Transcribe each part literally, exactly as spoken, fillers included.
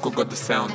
Disco got the sound.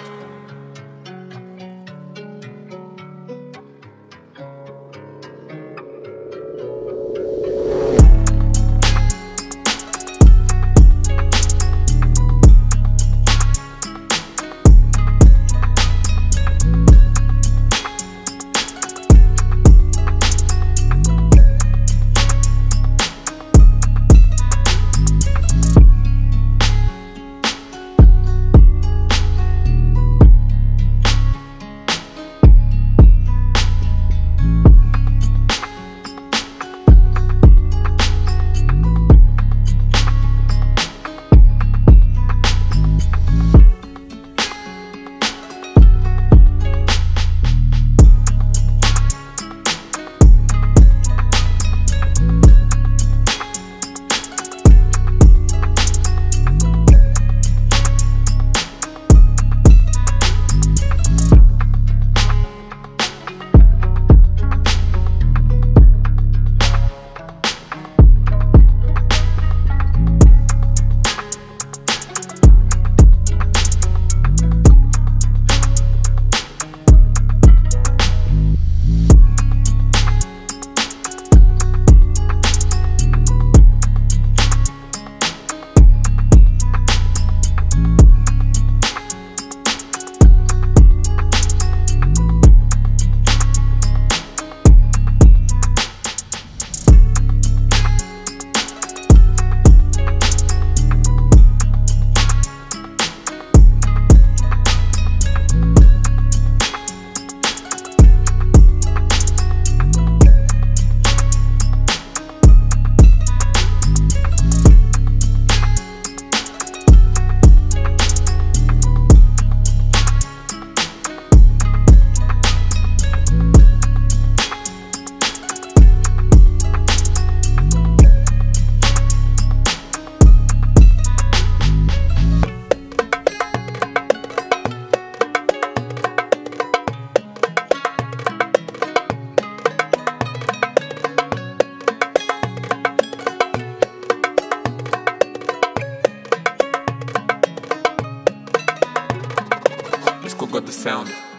Got the sound.